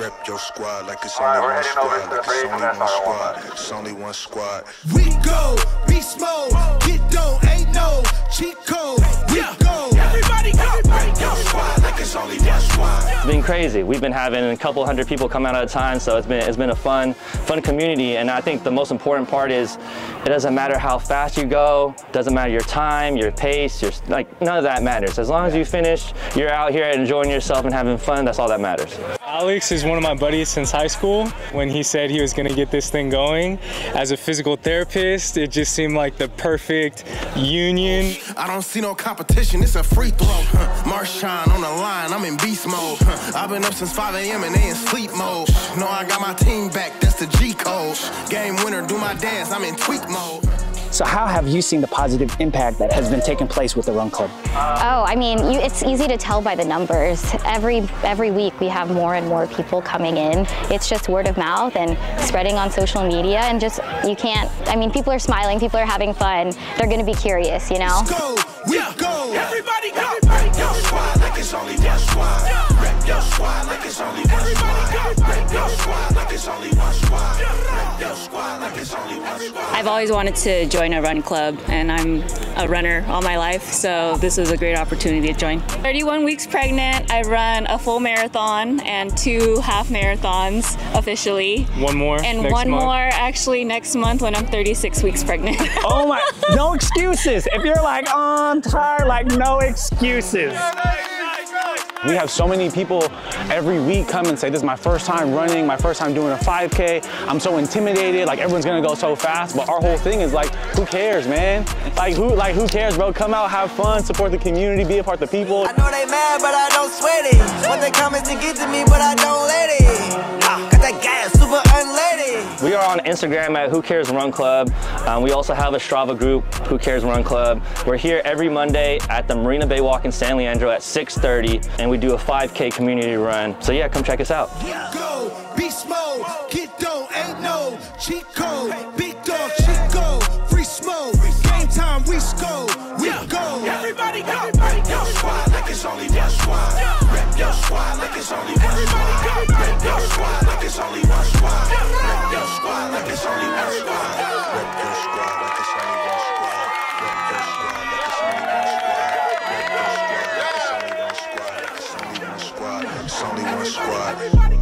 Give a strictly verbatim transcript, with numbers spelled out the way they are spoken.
Rep your squad like it's only one squad, like it's only one squad, it's only one squad. We go, beast mode, get dough, ain't no cheat code. We go, everybody go, rep your squad like it's only one squad. It's been crazy. We've been having a couple hundred people come out at a time, so it's been it's been a fun, fun community. And I think the most important part is it doesn't matter how fast you go, doesn't matter your time, your pace, your like none of that matters. As long as you finish, you're out here enjoying yourself and having fun. That's all that matters. Alex is one of my buddies since high school. When he said he was gonna get this thing going, as a physical therapist, it just seemed like the perfect union. I don't see no competition, it's a free throw. Huh. Marshawn on the line, I'm in beast mode. Huh. I've been up since five A M and they in sleep mode. No, I got my team back, that's the G code. Game winner, do my dance, I'm in tweak mode. So how have you seen the positive impact that has been taking place with the Run Club? Oh, I mean, you, it's easy to tell by the numbers. Every, every week we have more and more people coming in. It's just word of mouth and spreading on social media and just, you can't, I mean, people are smiling, people are having fun. They're gonna be curious, you know? Let's go, we go, everybody go, rep your squad like it's only one squad. Rep your squad like it's only one squad. Rep your squad like it's only one squad. Rep your squad like it's only one squad. I've always wanted to join join a run club, and I'm a runner all my life, so this is a great opportunity to join. thirty-one weeks pregnant, I run a full marathon and two half marathons officially. One more And one month. more actually next month when I'm thirty-six weeks pregnant. Oh my, no excuses. If you're like, oh, I'm tired, like no excuses. We have so many people every week come and say, this is my first time running, my first time doing a five K. I'm so intimidated, like everyone's gonna go so fast, but our whole thing is like, who cares, man? Like who, like, who cares, bro? Come out, have fun, support the community, be a part of the people. I know they mad, but I don't sweat it. What they come is to get to me, but I don't let it. Nah, got that gas, super unleaded. We are on Instagram at Who Cares Run Club. Um, we also have a Strava group, Who Cares Run Club. We're here every Monday at the Marina Bay Walk in San Leandro at six thirty, and we do a five K community run. So yeah, come check us out. Go, beast mode, get dough, ain't no cheat code. Big dog, Chico, free smoke, game time, we score, we go. Everybody go, rep your squad like it's only one squad. Rep your squad like it's only one squad. Rep your squad like it's only one squad. Rep your squad like it's only one squad. Rep your squad like it's only one squad. Rep your squad like it's only one squad. It's only one squad.